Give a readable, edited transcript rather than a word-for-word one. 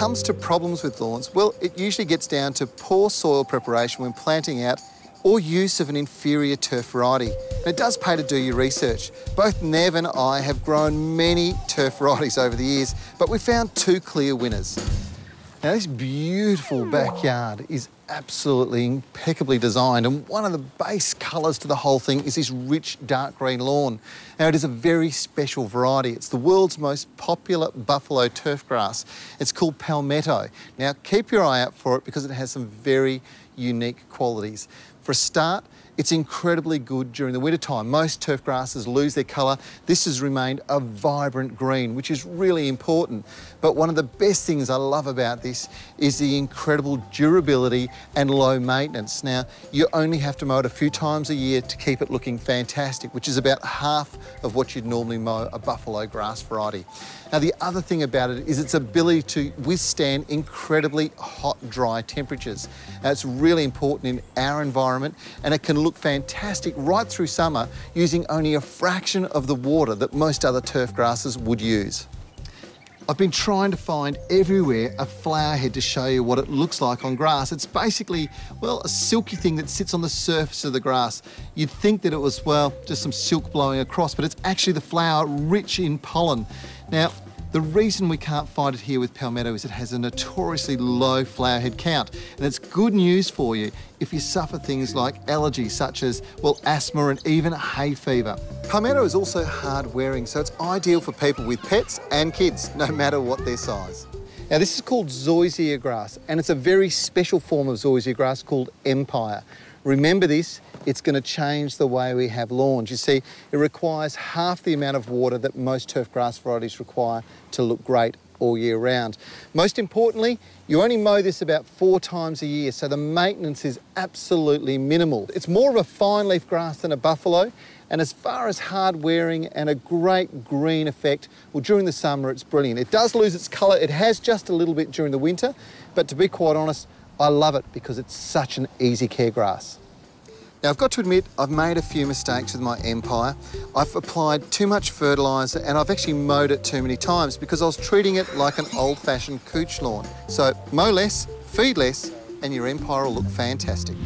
comes to problems with lawns, well, it usually gets down to poor soil preparation when planting out or use of an inferior turf variety. And it does pay to do your research. Both Nev and I have grown many turf varieties over the years, but we found two clear winners. Now, this beautiful backyard is absolutely impeccably designed, and one of the base colours to the whole thing is this rich dark green lawn. Now, it is a very special variety. It's the world's most popular buffalo turf grass. It's called Palmetto. Now, keep your eye out for it because it has some very unique qualities. For a start, it's incredibly good during the winter time. Most turf grasses lose their colour. This has remained a vibrant green, which is really important. But one of the best things I love about this is the incredible durability and low maintenance. Now, you only have to mow it a few times a year to keep it looking fantastic, which is about half of what you'd normally mow a buffalo grass variety. Now, the other thing about it is its ability to withstand incredibly hot, dry temperatures. Now, it's really important in our environment, and it can look fantastic right through summer using only a fraction of the water that most other turf grasses would use. I've been trying to find everywhere a flower head to show you what it looks like on grass. It's basically, well, a silky thing that sits on the surface of the grass. You'd think that it was, well, just some silk blowing across, but it's actually the flower rich in pollen. Now, the reason we can't find it here with Palmetto is it has a notoriously low flower head count, and it's good news for you if you suffer things like allergies such as, well, asthma and even hay fever. Palmetto is also hard wearing, so it's ideal for people with pets and kids, no matter what their size. Now, this is called Zoysia grass, and it's a very special form of Zoysia grass called Empire. Remember this, it's going to change the way we have lawns. You see, it requires half the amount of water that most turf grass varieties require to look great all year round. Most importantly, you only mow this about 4 times a year, so the maintenance is absolutely minimal. It's more of a fine leaf grass than a buffalo, and as far as hard wearing and a great green effect, well, during the summer it's brilliant. It does lose its colour, it has just a little bit during the winter, but to be quite honest, I love it because it's such an easy care grass. Now, I've got to admit, I've made a few mistakes with my Empire. I've applied too much fertiliser and I've actually mowed it too many times because I was treating it like an old-fashioned couch lawn. So mow less, feed less, and your Empire will look fantastic.